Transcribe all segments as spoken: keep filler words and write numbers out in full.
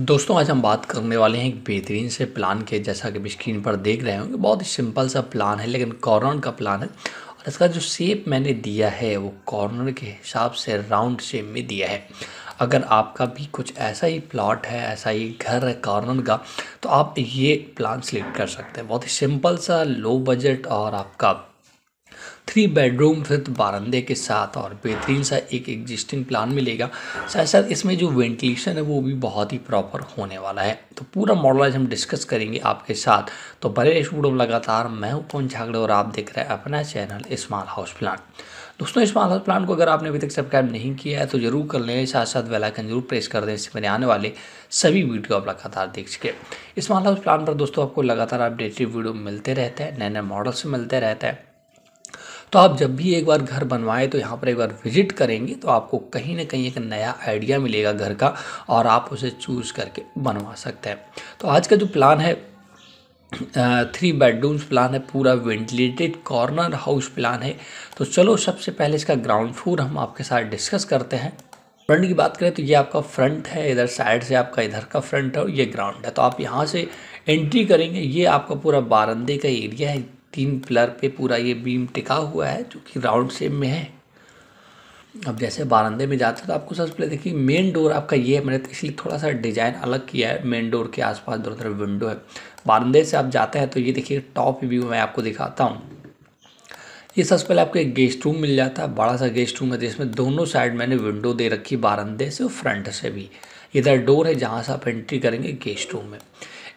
दोस्तों आज हम बात करने वाले हैं एक बेहतरीन से प्लान के, जैसा कि आप स्क्रीन पर देख रहे होंगे बहुत ही सिंपल सा प्लान है लेकिन कॉर्नर का प्लान है और इसका जो शेप मैंने दिया है वो कॉर्नर के हिसाब से राउंड शेप में दिया है। अगर आपका भी कुछ ऐसा ही प्लॉट है, ऐसा ही घर है कॉर्नर का, तो आप ये प्लान सेलेक्ट कर सकते हैं। बहुत ही सिंपल सा, लो बजट और आपका थ्री बेडरूम विद बारंदे के साथ और बेहतरीन सा एक एग्जिस्टिंग प्लान मिलेगा। साथ साथ इसमें जो वेंटिलेशन है वो भी बहुत ही प्रॉपर होने वाला है। तो पूरा मॉडल आज हम डिस्कस करेंगे आपके साथ। तो बने रहिए लगातार, मैं हूं पवन झागड़े और आप देख रहे हैं अपना चैनल स्मॉल हाउस प्लान। दोस्तों स्मॉल हाउस प्लान को अगर आपने अभी तक सब्सक्राइब नहीं किया है तो जरूर कर लें, साथ साथ बेल आइकन जरूर प्रेस कर दें, इससे मैंने आने वाले सभी वीडियो आप लगातार देख सके। स्मॉल हाउस प्लान पर दोस्तों आपको लगातार अपडेटेड वीडियो मिलते रहते हैं, नए नए मॉडल से मिलते रहते हैं। तो आप जब भी एक बार घर बनवाएं तो यहाँ पर एक बार विजिट करेंगे तो आपको कहीं ना कहीं एक नया आइडिया मिलेगा घर का और आप उसे चूज़ करके बनवा सकते हैं। तो आज का जो प्लान है थ्री बेडरूम्स प्लान है, पूरा वेंटिलेटेड कॉर्नर हाउस प्लान है। तो चलो सबसे पहले इसका ग्राउंड फ्लोर हम आपके साथ डिस्कस करते हैं। फ्रंट की बात करें तो ये आपका फ्रंट है, इधर साइड से आपका इधर का फ्रंट है और ये ग्राउंड है। तो आप यहाँ से एंट्री करेंगे, ये आपका पूरा बारंदे का एरिया है, तीन पिलर पे पूरा ये बीम टिका हुआ है जो कि राउंड शेप में है। अब जैसे बारंदे में जाते हैं तो आपको सबसे पहले देखिए मेन डोर आपका ये है, मैंने इसलिए थोड़ा सा डिजाइन अलग किया है। मेन डोर के आसपास दोनों तरफ विंडो है। बारंदे से आप जाते हैं तो ये देखिए टॉप व्यू मैं आपको दिखाता हूँ। ये सबसे पहले आपको एक गेस्ट रूम मिल जाता है, बड़ा सा गेस्ट रूम है जिसमें दोनों साइड मैंने विंडो दे रखी, बारंदे से और फ्रंट से भी। इधर डोर है जहाँ से आप एंट्री करेंगे गेस्ट रूम में।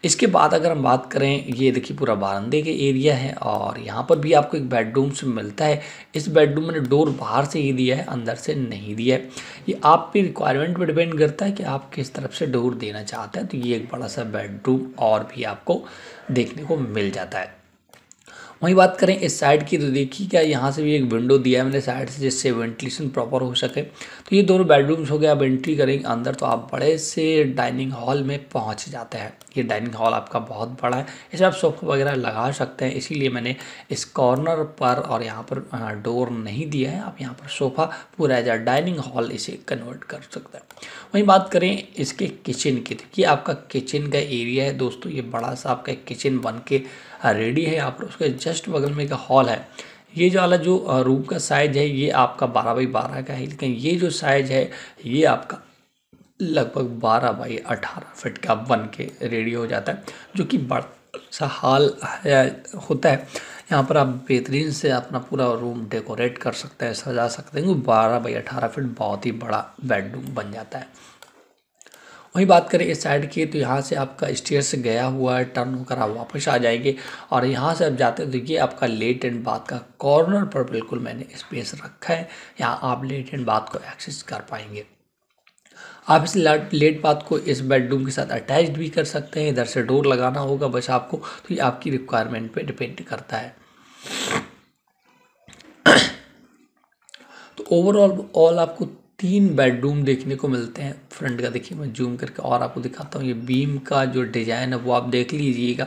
इसके बाद अगर हम बात करें, ये देखिए पूरा बारंदे के एरिया है और यहाँ पर भी आपको एक बेडरूम से मिलता है। इस बेडरूम में डोर बाहर से ही दिया है, अंदर से नहीं दिया है। ये आप पे रिक्वायरमेंट पे डिपेंड करता है कि आप किस तरफ से डोर देना चाहते हैं। तो ये एक बड़ा सा बेडरूम और भी आपको देखने को मिल जाता है। वहीं बात करें इस साइड की तो देखिए क्या यहाँ से भी एक विंडो दिया है मैंने साइड से, जिससे वेंटिलेशन प्रॉपर हो सके। तो ये दोनों बेडरूम्स हो गए। आप एंट्री करेंगे अंदर तो आप बड़े से डाइनिंग हॉल में पहुँच जाते हैं। ये डाइनिंग हॉल आपका बहुत बड़ा है, इसमें आप सोफा वगैरह लगा सकते हैं, इसीलिए मैंने इस कॉर्नर पर और यहाँ पर डोर नहीं दिया है। आप यहाँ पर सोफ़ा पूरा एज डाइनिंग हॉल इसे कन्वर्ट कर सकते हैं। वहीं बात करें इसके किचन की तो ये आपका किचन का एरिया है दोस्तों। ये बड़ा सा आपका किचन बन के रेडी है। यहाँ पर उसके जस्ट बगल में एक हॉल है। ये जो वाला जो रूम का साइज है ये आपका बारह बाई बारह का है, लेकिन ये जो साइज है ये आपका लगभग बारह बाई अठारह फिट का बन के रेडी हो जाता है, जो कि बड़ा सा हॉल होता है। यहाँ पर आप बेहतरीन से अपना पूरा रूम डेकोरेट कर सकते हैं, सजा सकते हैं। बारह बाई अठारह फिट बहुत ही बड़ा बेडरूम बन जाता है। वहीं बात करें इस साइड की तो यहाँ से आपका स्टेयर्स गया हुआ है, टर्न होकर आप वापस आ जाएंगे और यहाँ से आप जाते हैं तो ये आपका लेट एंड बाथ का कॉर्नर पर बिल्कुल मैंने स्पेस रखा है। यहाँ आप लेट एंड बाथ को एक्सेस कर पाएंगे। आप इस लेट बाथ को इस बेडरूम के साथ अटैच्ड भी कर सकते हैं, इधर से डोर लगाना होगा बस आपको। तो ये आपकी रिक्वायरमेंट पर डिपेंड करता है। तो ओवरऑल ऑल आपको तीन बेडरूम देखने को मिलते हैं। फ्रंट का देखिए मैं जूम करके और आपको दिखाता हूँ। ये बीम का जो डिज़ाइन है वो आप देख लीजिएगा,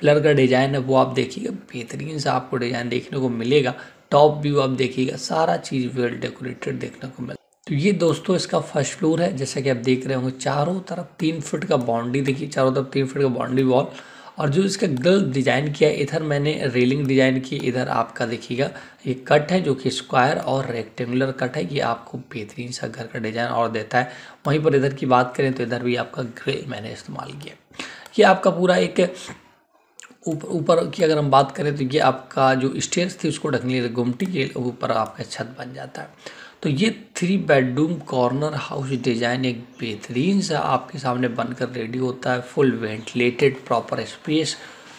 पिलर का डिज़ाइन है वो आप देखिएगा, बेहतरीन सा आपको डिज़ाइन देखने को मिलेगा। टॉप व्यू आप देखिएगा, सारा चीज़ वेल डेकोरेटेड देखने को मिलता है। तो ये दोस्तों इसका फर्स्ट फ्लोर है, जैसा कि आप देख रहे होंगे चारों तरफ तीन फुट का बाउंड्री देखिए, चारों तरफ तीन फुट का बाउंड्री वॉल। और जो इसका ग्रिल डिज़ाइन किया है, इधर मैंने रेलिंग डिज़ाइन की, इधर आपका देखिएगा ये कट है जो कि स्क्वायर और रेक्टेंगुलर कट है। ये आपको बेहतरीन सा घर का डिज़ाइन और देता है। वहीं पर इधर की बात करें तो इधर भी आपका ग्रिल मैंने इस्तेमाल किया। ये आपका पूरा एक ऊपर ऊपर की अगर हम बात करें तो ये आपका जो स्टेयर्स थी उसको ढकने के गुमटी के ऊपर आपका छत बन जाता है। तो ये three bedroom corner house design एक बेहतरीन सा आपके सामने बनकर रेडी होता है, फुल वेंटिलेटेड प्रॉपर स्पेस।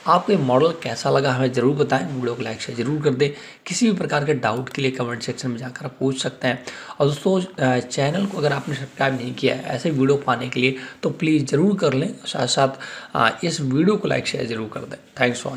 आपको ये मॉडल कैसा लगा हमें ज़रूर बताएं, वीडियो को लाइक शेयर जरूर कर दें। किसी भी प्रकार के डाउट के लिए कमेंट सेक्शन में जाकर आप पूछ सकते हैं। और दोस्तों चैनल को अगर आपने सब्सक्राइब नहीं किया है ऐसे वीडियो पाने के लिए तो प्लीज़ ज़रूर कर लें, साथ साथ इस वीडियो को लाइक शेयर जरूर कर दें। Thanks for